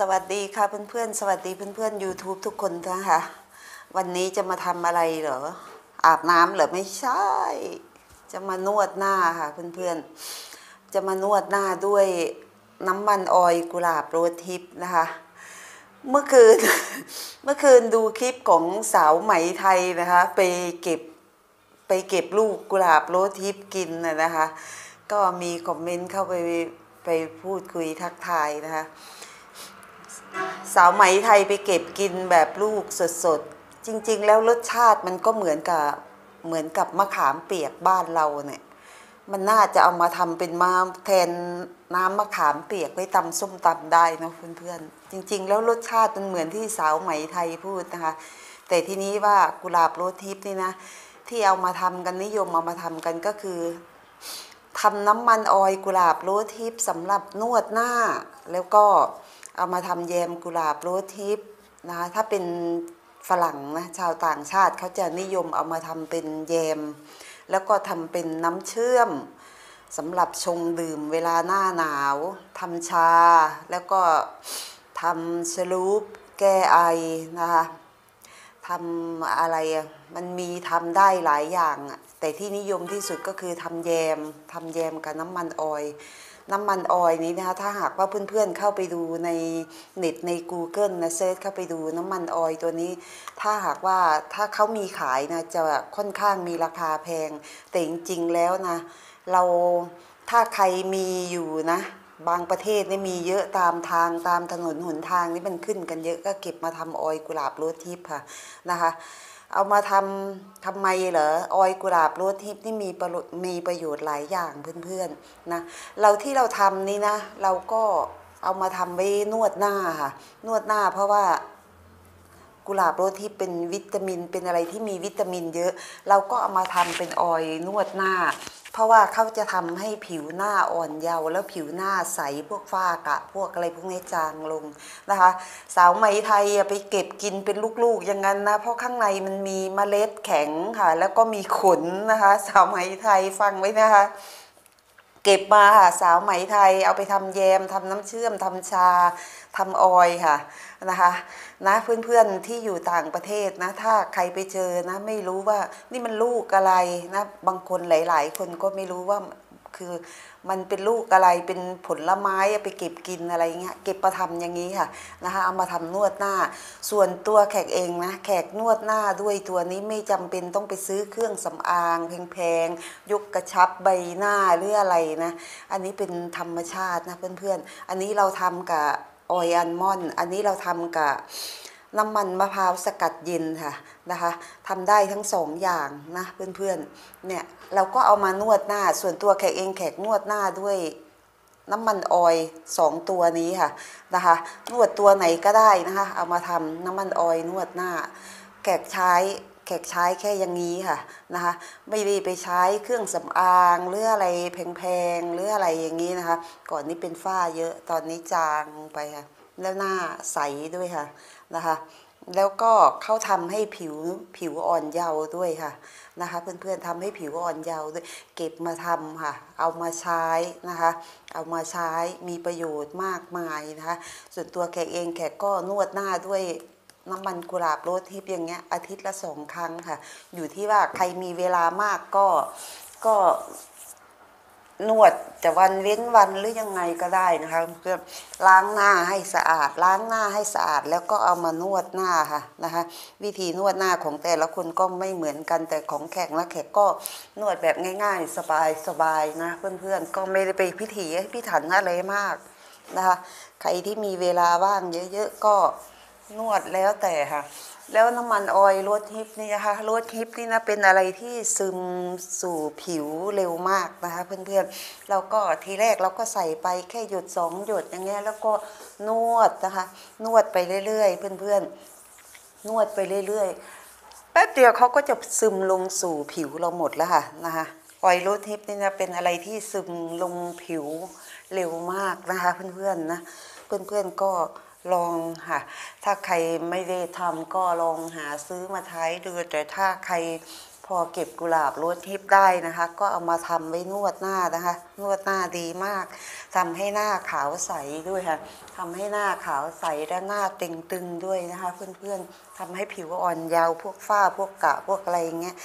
สวัสดีค่ะเพื่อนๆสวัสดีเพื่อนๆ YouTube ทุกคนนะคะวันนี้จะมาทำอะไรเหรออาบน้ำเหรอไม่ใช่จะมานวดหน้าค่ะเพื่อนๆจะมานวดหน้าด้วยน้ำมันออยล์กุหลาบโรสทิพย์นะคะเมื่อคืนดูคลิปของสาวไหมไทยนะคะไปเก็บลูกกุหลาบโรสทิพย์กินนะคะก็มีคอมเมนต์เข้าไปพูดคุยทักทายนะคะสาวไหมไทยไปเก็บกินแบบลูกสดๆจริงๆแล้วรสชาติมันก็เหมือนกับมะขามเปียกบ้านเราเนี่ยมันน่าจะเอามาทำเป็นมาแทนน้ำมะขามเปียกไว้ตำส้มตำได้นะเพื่อนๆจริงๆแล้วรสชาติมันเหมือนที่สาวไหมไทยพูดนะคะแต่ทีนี้ว่ากุหลาบโรสทิพย์นี่นะที่เอามาทำกันนิยมเอามาทำกันก็คือทำน้ำมันออยล์กุหลาบโรสทิพย์สำหรับนวดหน้าแล้วก็เอามาทำแยมกุหลาบโรสทิพย์นะถ้าเป็นฝรั่งนะชาวต่างชาติเขาจะนิยมเอามาทำเป็นแยมแล้วก็ทำเป็นน้ำเชื่อมสำหรับชงดื่มเวลาหน้าหนาวทำชาแล้วก็ทำสลูปแก้ไอนะคะทำอะไรมันมีทำได้หลายอย่างแต่ที่นิยมที่สุดก็คือทำแยมกับน้ำมันออยล์นี้นะคะถ้าหากว่าเพื่อนๆเข้าไปดูในเน็ตใน Google นะเซิร์ชเข้าไปดูน้ำมันออยล์ตัวนี้ถ้าหากว่าถ้าเขามีขายนะจะค่อนข้างมีราคาแพงแต่จริงๆแล้วนะเราถ้าใครมีอยู่นะบางประเทศนี่มีเยอะตามทางตามถนนหนทางนี่มันขึ้นกันเยอะก็เก็บมาทำออยล์กุหลาบโรสทิพย์ค่ะนะคะเอามาทำไมเหรอออยล์กุหลาบโรสทิพย์นี่มีประโยชน์หลายอย่างเพื่อนๆนะที่เราทำนี่นะเราก็เอามาทำไว้นวดหน้าค่ะนวดหน้าเพราะว่ากุหลาบโรสทิพย์เป็นวิตามินเป็นอะไรที่มีวิตามินเยอะเราก็เอามาทำเป็นออยล์นวดหน้าเพราะว่าเขาจะทำให้ผิวหน้าอ่อนเยาว์แล้วผิวหน้าใสพวกฝ้ากระพวกอะไรพวกนี้จางลงนะคะสาวไหมไทยไปเก็บกินเป็นลูกๆอย่างนั้นนะเพราะข้างในมันมีเมล็ดแข็งค่ะแล้วก็มีขนนะคะสาวไหมไทยฟังไว้นะคะเก็บมาค่ะสาวไหมไทยเอาไปทำแยมทำน้ำเชื่อมทำชาทำออยค่ะนะคะนะเพื่อนๆที่อยู่ต่างประเทศนะถ้าใครไปเจอนะไม่รู้ว่านี่มันลูกอะไรนะบางคนหลายๆคนก็ไม่รู้ว่าคือมันเป็นลูกอะไรเป็นผลไม้ไปเก็บกินอะไรเงี้ยเก็บมาทำอย่างนี้ค่ะนะคะเอามาทำนวดหน้าส่วนตัวแขกเองนะแขกนวดหน้าด้วยตัวนี้ไม่จำเป็นต้องไปซื้อเครื่องสำอางแพงๆยกกระชับใบหน้าหรืออะไรนะอันนี้เป็นธรรมชาตินะเพื่อนๆอันนี้เราทำกับออยล์อัลมอนด์อันนี้เราทำกับน้ำมันมะพร้าวสกัดเย็นค่ะนะคะทำได้ทั้งสองอย่างนะเพื่อนๆเนี่ยเราก็เอามานวดหน้าส่วนตัวแขกเองแขกนวดหน้าด้วยน้ำมันออยล์2ตัวนี้ค่ะนะคะนวดตัวไหนก็ได้นะคะเอามาทำน้ำมันออยล์นวดหน้าแขกใช้แค่อย่างนี้ค่ะนะคะไม่ได้ไปใช้เครื่องสำอางหรืออะไรแพงๆหรืออะไรอย่างนี้นะคะก่อนนี้เป็นฝ้าเยอะตอนนี้จางไปค่ะแล้วหน้าใสด้วยค่ะนะคะแล้วก็เข้าทำให้ผิวอ่อนเยาว์ด้วยค่ะนะคะเพื่อนๆทำให้ผิวอ่อนเยาว์ด้วยเก็บมาทำค่ะเอามาใช้นะคะเอามาใช้มีประโยชน์มากมายนะคะส่วนตัวแขกเองแขกก็นวดหน้าด้วยน้ำมันกุหลาบโรสทิพย์อย่างเงี้ยอาทิตย์ละ2ครั้งค่ะอยู่ที่ว่าใครมีเวลามากก็นวดแต่วันเว้นวันหรือยังไงก็ได้นะคะเพื่อล้างหน้าให้สะอาดแล้วก็เอามานวดหน้าค่ะนะคะวิธีนวดหน้าของแต่ละคนก็ไม่เหมือนกันแต่ของแขกนะแขกก็นวดแบบง่ายๆสบายๆนะเพื่อนๆก็ไม่ได้ไปพิถีพิถันอะไรมากนะคะใครที่มีเวลาว่างเยอะๆก็นวดแล้วแต่ค่ะแล้วน้ำมันออยล์โรสทิพย์นี่นะคะโรสทิพย์นี่นะเป็นอะไรที่ซึมสู่ผิวเร็วมากนะคะเพื่อนๆเราก็ทีแรกเราก็ใส่ไปแค่หยด2หยดอย่างเงี้ยแล้วก็นวดนะคะนวดไปเรื่อยๆเพื่อนๆนวดไปเรื่อยๆแป๊บเดียวเขาก็จะซึมลงสู่ผิวเราหมดแล้วค่ะนะคะออยล์โรสทิพย์นี่นะเป็นอะไรที่ซึมลงผิวเร็วมากนะคะเพื่อนๆนะเพื่อนๆก็ลองค่ะถ้าใครไม่ได้ทำก็ลองหาซื้อมาใช้ดูแต่ถ้าใคร พอเก็บกุหลาบโรสทิพย์ได้นะคะก็เอามาทำไว้นวดหน้านะคะนวดหน้าดีมากทำให้หน้าขาวใสด้วยค่ะทำให้หน้าขาวใสและหน้าตึงๆด้วยนะคะเพื่อนๆทำให้ผิวอ่อนเยาว์พวกฝ้าพวกกระพวกอะไรอย่างเงี้ย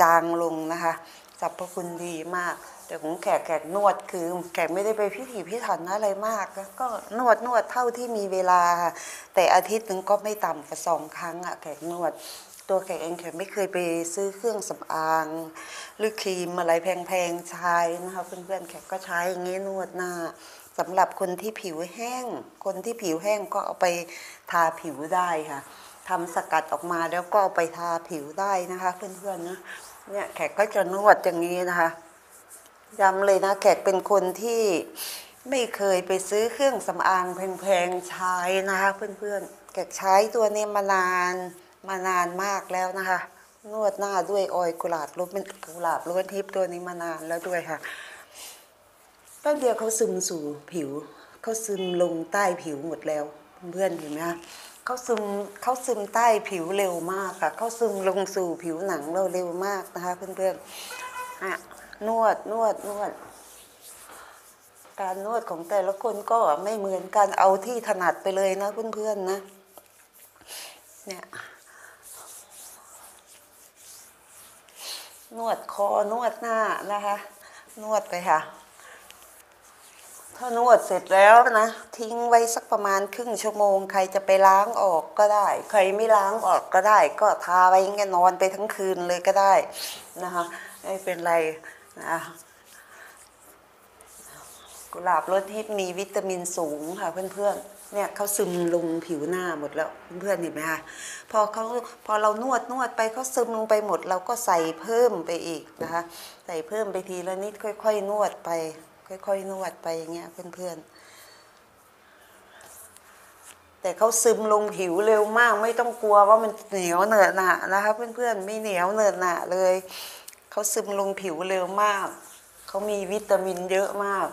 จางลงนะคะสรรพคุณดีมากแต่ของแขกนวดคือแขกไม่ได้ไปพิถีพิถันอะไรมากก็นวดเท่าที่มีเวลาแต่อาทิตย์นึงก็ไม่ต่ำกว่า2ครั้งอะแขกนวดตัวแขกเองแขกไม่เคยไปซื้อเครื่องสำอางหรือครีมอะไรแพงๆใช้นะคะเพื่อนๆแขกก็ใช้อย่างนี้นวดหน้าสำหรับคนที่ผิวแห้งก็เอาไปทาผิวได้ค่ะทำสกัดออกมาแล้วก็เอาไปทาผิวได้นะคะเพื่อนๆนะเนี่ยแขกก็จะนวดอย่างนี้นะคะย้ำเลยนะแขกเป็นคนที่ไม่เคยไปซื้อเครื่องสำอางแพงๆใช้นะคะเพื่อนๆแขกใช้ตัวนี้มานานมากแล้วนะคะนวดหน้าด้วยออยล์กุหลาบล้วนทิพย์ตัวนี้มานานแล้วด้วยค่ะแป๊บเดียวเขาซึมสู่ผิวเขาซึมลงใต้ผิวหมดแล้วเพื่อนเห็นไหมคะเขาซึมใต้ผิวเร็วมากค่ะเขาซึมลงสู่ผิวหนังเราเร็วมากนะคะเพื่อนๆอ่ะนวดการนวดของแต่ละคนก็ไม่เหมือนกันเอาที่ถนัดไปเลยนะเพื่อนๆนะเนี่ยนวดคอนวดหน้านะคะนวดไปค่ะถ้านวดเสร็จแล้วนะทิ้งไว้สักประมาณครึ่งชั่วโมงใครจะไปล้างออกก็ได้ใครไม่ล้างออกก็ได้ก็ทาไว้งั้นนอนไปทั้งคืนเลยก็ได้นะคะไม่เป็นไรนะกุหลาบรสทิพย์มีวิตามินสูงค่ะเพื่อนๆเนี่ยเขาซึมลงผิวหน้าหมดแล้วเพื่อนๆเห็นไหมคะพอเรานวดไปเขาซึมลงไปหมดเราก็ใส่เพิ่มไปอีกนะคะใส่เพิ่มไปทีละนิดค่อยๆนวดไปอย่างเงี้ยเพื่อนๆแต่เขาซึมลงผิวเร็วมากไม่ต้องกลัวว่ามันเหนียวเหนอะหนะนะคะเพื่อนๆไม่เหนียวเหนอะหนะเลยเขาซึมลงผิวเร็วมากเขามีวิตามินเยอะมาก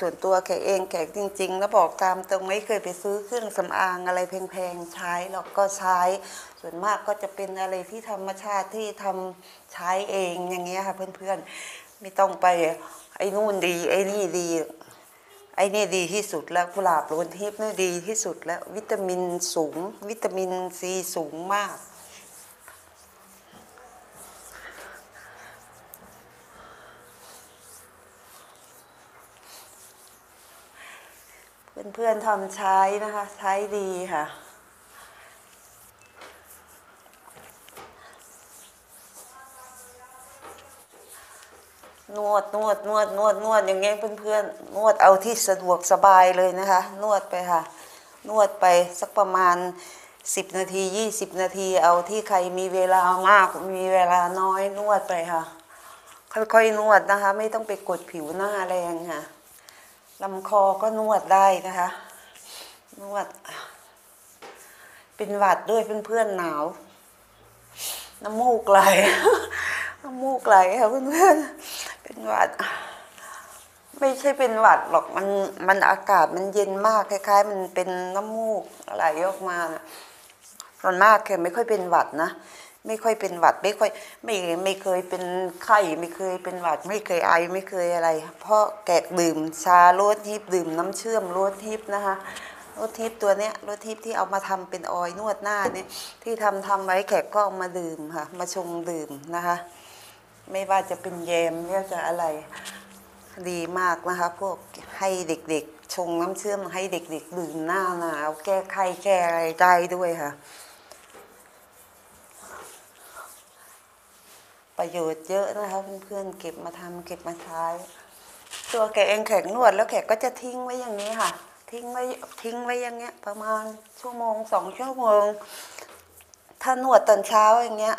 ส่วนตัวแขกเองแขกจริงๆแล้วบอกตามตรงไม่เคยไปซื้อเครื่องสำอางอะไรแพงๆใช้หรอกก็ใช้ส่วนมากก็จะเป็นอะไรที่ธรรมชาติที่ทำใช้เองอย่างเงี้ยค่ะเพื่อนๆไม่ต้องไปไอ้นู่นดีไอ้นี่ดีไอ้นี่ดีที่สุดแล้วกุหลาบโรสทิพย์นี่ดีที่สุดแล้ววิตามินสูงวิตามินซีสูงมากเพื่อนๆทำใช้นะคะใช้ดีค่ะนวดอย่างเงี้ยเพื่อนๆนวดเอาที่สะดวกสบายเลยนะคะนวดไปค่ะนวดไปสักประมาณ10นาที20นาทีเอาที่ใครมีเวลามากมีเวลาน้อยนวดไปค่ะค่อยๆนวดนะคะไม่ต้องไปกดผิวหน้าแรงค่ะลำคอก็นวดได้นะคะนวดเป็นหวัดด้วยเพื่อนๆหนาวน้ำมูกไหลค่ะเพื่อนๆเป็นหวัดไม่ใช่เป็นหวัดหรอกมันอากาศมันเย็นมากคล้ายๆมันเป็นน้ำมูกไหลออกมาส่วนมากแกไม่ค่อยเป็นหวัดนะไม่ค่อยเป็นหวัดไม่เคยเป็นไข้ไม่เคยเป็นหวัดไม่เคยไอไม่เคยอะไรเพราะแกดื่มชาโรสทิพย์ดื่มน้ำเชื่อมโรสทิพย์นะคะโรสทิพย์ตัวเนี้ยโรสทิพย์ที่เอามาทำเป็นออยล์นวดหน้าเนี่ยที่ทำไว้แขกก็เอามาดื่มค่ะมาชงดื่มนะคะไม่ว่าจะเป็นแยมไม่ว่าจะอะไรดีมากนะคะพวกให้เด็กๆชงน้ำเชื่อมให้เด็กๆดื่มหน้าหนาวแก้ไข้แก้อะไรได้ด้วยค่ะประโยชน์เยอะนะคะเพื่อนๆเก็บมาใช้ตัวแขกเองแขกนวดแล้วแขกก็จะทิ้งไว้อย่างนี้ค่ะทิ้งไว้อย่างเงี้ยประมาณชั่วโมง2ชั่วโมงถ้านวดตอนเช้าอย่างเงี้ย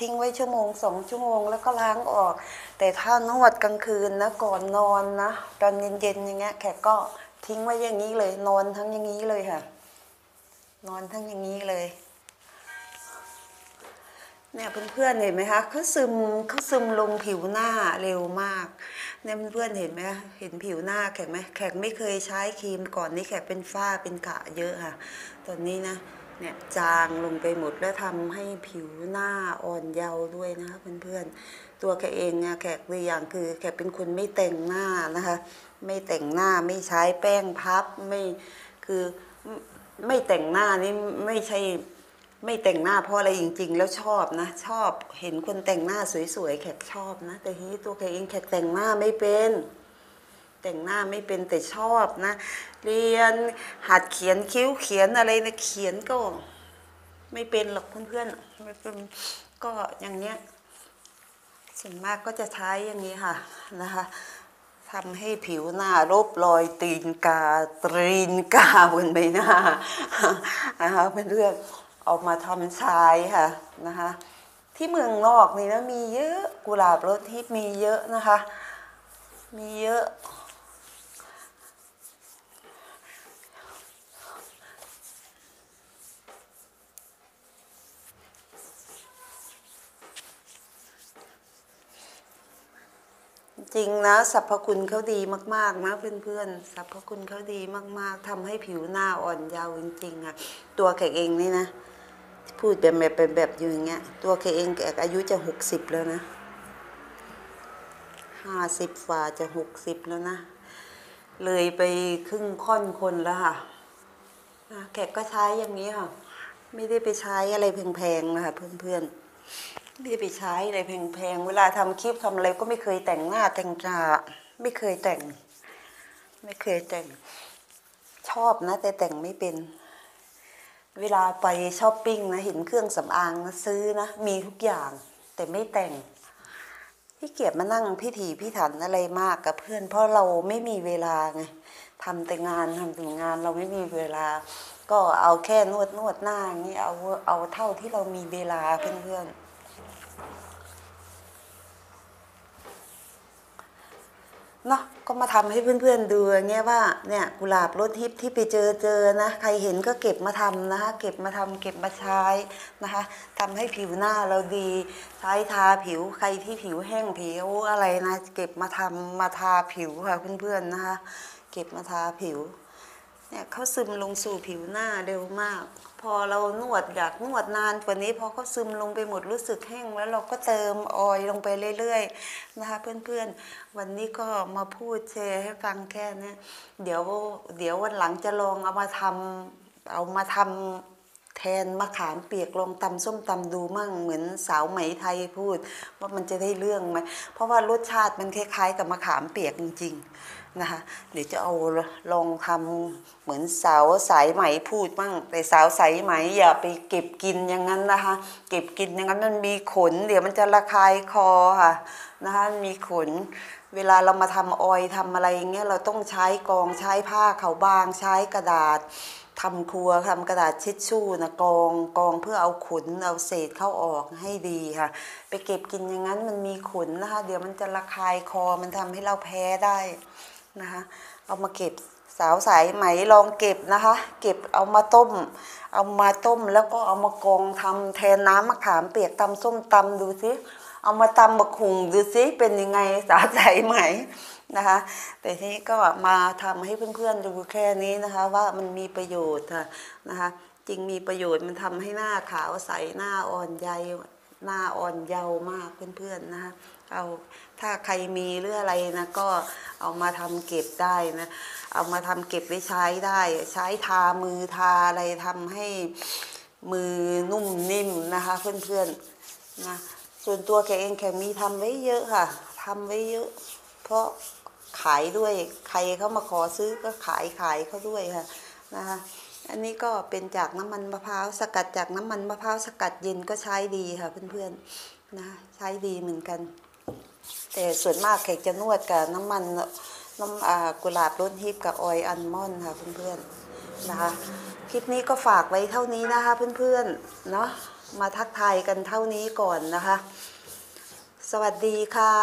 ทิ้งไว้ชั่วโมง2ชั่วโมงแล้วก็ล้างออกแต่ถ้านวดกลางคืนนะก่อนนอนนะตอนเย็นๆอย่างเงี้ยแขกก็ทิ้งไว้อย่างนี้เลยนอนทั้งอย่างนี้เลยค่ะนอนทั้งอย่างนี้เลยเนี่ยเพื่อนๆเห็นไหมคะเขาซึมลงผิวหน้าเร็วมากเนี่ยเพื่อนๆเห็นไหมเห็นผิวหน้าแขกไหมแขกไม่เคยใช้ครีมก่อนนี้แขกเป็นฝ้าเป็นกระเยอะค่ะตอนนี้นะ เนี่ยจางลงไปหมดและทำให้ผิวหน้าอ่อนเยาว์ด้วยนะคะเพื่อนๆตัวแกเองเนี่ยแขกตัวอย่างคือแขกเป็นคนไม่แต่งหน้านะคะไม่แต่งหน้าไม่ใช้แป้งพับไม่แต่งหน้านี่ไม่ใช่ไม่แต่งหน้าเพราะอะไรจริงๆแล้วชอบนะชอบเห็นคนแต่งหน้าสวยๆแขกชอบนะแต่ทีนี้ตัวแขกเองแขกแต่งหน้าไม่เป็นแต่ชอบนะเรียนหัดเขียนคิ้วเขียนอะไรนะเขียนก็ไม่เป็นหรอกเพื่อนๆก็อย่างเนี้ยส่วนมากก็จะใช้อย่างนี้ค่ะนะคะทำให้ผิวหน้ารบรอยตีนกาบนใบหน้านะคะเป็นเรื่องออกมาทำชายค่ะนะคะที่เมืองนอกนี่นะมีเยอะกุหลาบรสฮิตมีเยอะนะคะมีเยอะจริงนะสรรพคุณเขาดีมากๆนะเพื่อนๆสรรพคุณเขาดีมากๆทำให้ผิวหน้าอ่อนเยาว์จริงๆค่ะตัวแขกเองนี่นะพูดแบบอยู่อย่างเงี้ยตัวแขกเองแขกอายุจะ60แล้วนะ50ฝ่าจะ60แล้วนะเลยไปครึ่งค่อนคนแล้วค่ะแขกก็ใช้อย่างนี้ค่ะไม่ได้ไปใช้อะไรแพงๆนะคะเพื่อนๆไม่ได้ไปใช้อะไรแพงๆเวลาทำคลิปทำอะไรก็ไม่เคยแต่งหน้าแต่งตาไม่เคยแต่งชอบนะแต่แต่งไม่เป็นเวลาไปช้อปปิ้งนะเห็นเครื่องสำอางนะซื้อนะมีทุกอย่างแต่ไม่แต่งพี่เกียบมานั่งพิถีพิถันอะไรมากกับเพื่อนเพราะเราไม่มีเวลาไงทำแต่งานเราไม่มีเวลาก็เอาแค่นวดหน้าอย่างนี้เอาเท่าที่เรามีเวลาเพื่อนเนาะก็มาทำให้เพื่อนๆดูเงี้ยว่าเนี่ยกุหลาบรสฮิปที่ไปเจอนะใครเห็นก็เก็บมาทำนะคะเก็บมาใช้นะคะทำให้ผิวหน้าเราดีใช้ทาผิวใครที่ผิวแห้งผิวอะไรนะเก็บมาทำมาทาผิวค่ะเพื่อนๆนะคะเก็บมาทาผิวเนี่ยเขาซึมลงสู่ผิวหน้าเร็วมากพอเรานวดอยากนวดนานกว่านี้พอเขาซึมลงไปหมดรู้สึกแห้งแล้วเราก็เติมออยลงไปเรื่อยๆนะคะเพื่อนๆวันนี้ก็มาพูดแชร์ให้ฟังแค่นี้เดี๋ยววันหลังจะลองเอามาทำแทนมะขามเปียกลองตำส้มตำดูมั่งเหมือนสาวไหมไทยพูดว่ามันจะได้เรื่องไหมเพราะว่ารสชาติมันคล้ายๆกับมะขามเปียกจริงๆนะคะเดี๋ยวจะเอาลองทำเหมือนสาวสายไหมพูดมั่งแต่สาวสายไหมอย่าไปเก็บกินอย่างนั้นนะคะเก็บกินอย่างนั้นมันมีขนเดี๋ยวมันจะระคายคอค่ะนะคะมีขนเวลาเรามาทำออยทำอะไรอย่างเงี้ยเราต้องใช้กองใช้ผ้าขาวบางใช้กระดาษทำครัวทำกระดาษทิชชู่นะกองเพื่อเอาขนเอาเศษเข้าออกให้ดีค่ะไปเก็บกินอย่างนั้นมันมีขนนะคะเดี๋ยวมันจะระคายคอมันทำให้เราแพ้ได้นะคะเอามาเก็บสาวสายไหมลองเก็บนะคะเก็บเอามาต้มแล้วก็เอามากองทำแทนน้ำมะขามเปียกตำส้มตำดูสิเอามาตำบักหุ่งดูสิเป็นยังไงสาวสายไหมนะคะแต่ทีนี้ก็มาทำให้เพื่อนๆดูแค่นี้นะคะว่ามันมีประโยชน์ค่ะนะคะจริงมีประโยชน์มันทำให้หน้าขาวใสหน้าอ่อนใยหน้าอ่อนเยาว์มากเพื่อนๆนะคะเอาถ้าใครมีหรืออะไรนะก็เอามาทำเก็บได้นะเอามาทำเก็บไว้ใช้ได้ใช้ทามือทาอะไรทำให้มือนุ่มนิ่มนะคะเพื่อนๆนะส่วนตัวแกเองแกมีทำไว้เยอะค่ะทำไว้เยอะเพราะขายด้วยใครเขามาขอซื้อก็ขายเขาด้วยค่ะนะคะอันนี้ก็เป็นจากน้ำมันมะพร้าวสกัดจากน้ำมันมะพร้าวสกัดเย็นก็ใช้ดีค่ะเพื่อนๆนะใช้ดีเหมือนกันแต่ส่วนมากแขกจะนวดกับน้ำมันกุหลาบรสฮิปกับออยล์อัลมอนด์ค่ะเพื่อนๆนะคะคลิปนี้ก็ฝากไว้เท่านี้นะคะเพื่อนๆเนาะมาทักทายกันเท่านี้ก่อนนะคะสวัสดีค่ะ